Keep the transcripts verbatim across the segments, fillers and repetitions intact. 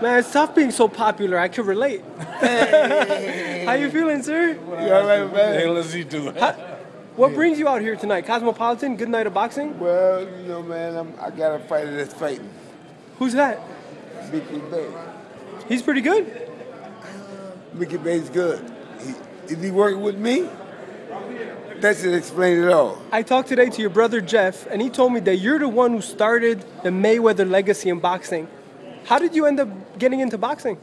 Man, it's tough being so popular. I can relate. Hey. How you feeling, sir? You all right, man? Hey, let's see, too. How, what yeah. brings you out here tonight? Cosmopolitan, good night of boxing? Well, you know, man, I'm, I got a fighter that's fighting. Who's that? Mickey Bey. He's pretty good? Mickey Bey's good. He, is he working with me? That should explain it all. I talked today to your brother, Jeff, and he told me that you're the one who started the Mayweather legacy in boxing. How did you end up getting into boxing?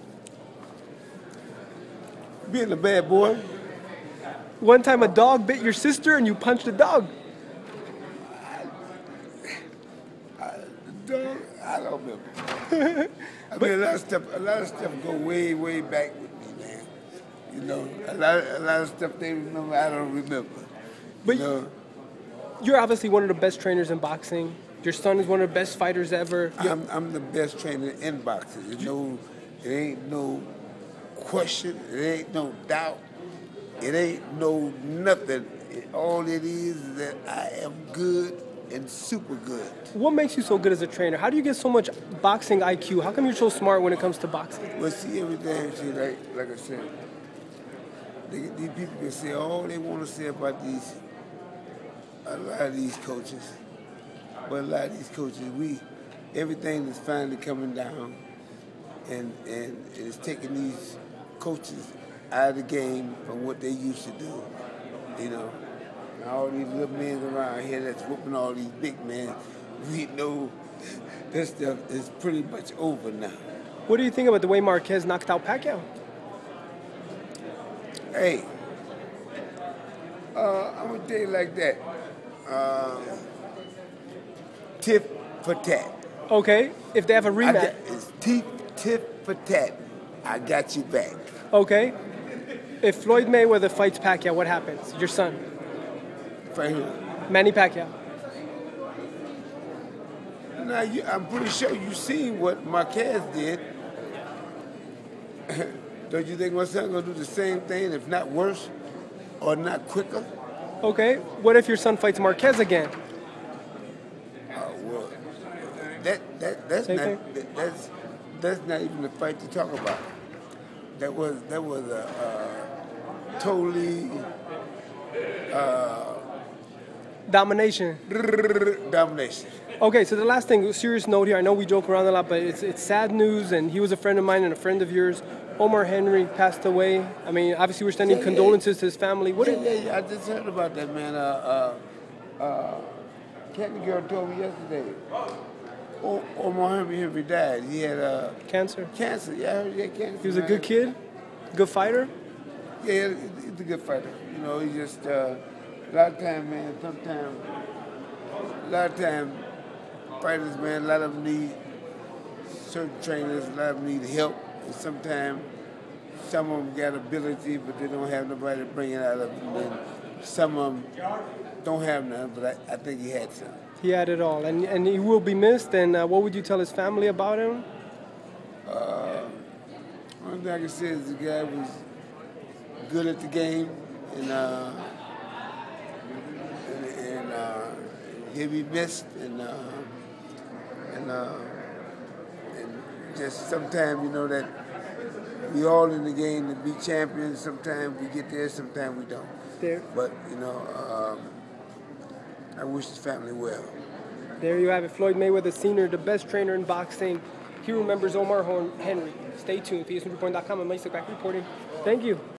Being a bad boy. One time a dog bit your sister and you punched the dog. I, I, the dog, I don't remember. I mean, a lot of stuff, a lot of stuff go way, way back with me, man. You know, a lot, a lot of stuff they remember, I don't remember. But you know? You're obviously one of the best trainers in boxing. Your son is one of the best fighters ever. I'm, I'm the best trainer in boxing. There's no, it ain't no question. It ain't no doubt. It ain't no nothing. It, all it is is that I am good and super good. What makes you so good as a trainer? How do you get so much boxing I Q? How come you're so smart when it comes to boxing? Well, see, everything, see, like, like I said, they, these people can say all they want to say about these, a lot of these coaches. But a lot of these coaches, we, everything is finally coming down, and and it's taking these coaches out of the game from what they used to do, you know. And all these little men around here that's whooping all these big men, we know this stuff is pretty much over now. What do you think about the way Marquez knocked out Pacquiao? Hey, uh, I'm gonna tell you like that. Uh, Tip for tat. Okay, if they have a rematch. It's tip, tip for tat. I got you back. Okay. If Floyd Mayweather fights Pacquiao, what happens? Your son. Fight who? Manny Pacquiao. Now, you, I'm pretty sure you've seen what Marquez did. Don't you think my son's going to do the same thing, if not worse, or not quicker? Okay, what if your son fights Marquez again? That, that, that's, not, that, that's, that's not even the fight to talk about. That was, that was a, a totally... Uh, domination. Domination. Okay, so the last thing, serious note here. I know we joke around a lot, but it's, it's sad news, and he was a friend of mine and a friend of yours. Omar Henry passed away. I mean, obviously we're sending yeah, condolences yeah. to his family. What yeah, did, yeah, I just heard about that, man. Uh, uh, uh, Kenny girl told me yesterday. Oh, Omar Henry, Henry died. He had uh, cancer. Cancer, yeah, I heard he had cancer. He was a good kid, good fighter. Yeah, he's a good fighter. You know, he just uh, a lot of time, man. Sometimes, a lot of time, fighters, man. A lot of them need certain trainers. A lot of them need help. And sometimes, some of them got ability, but they don't have nobody to bring it out of them. And some of them don't have none, but I, I think he had some. He had it all, and and he will be missed. And uh, what would you tell his family about him? Uh, one thing I can say is the guy was good at the game, and uh, and, and uh, he'll be missed. And uh, and, uh, and just sometimes you know that we all in the game to be champions. Sometimes we get there, sometimes we don't. There. But you know. Um, I wish his family well. There you have it. Floyd Mayweather Senior, the best trainer in boxing. He remembers Omar Henry. Stay tuned. E S new reporting dot com and Elie Seckbach reporting. Thank you.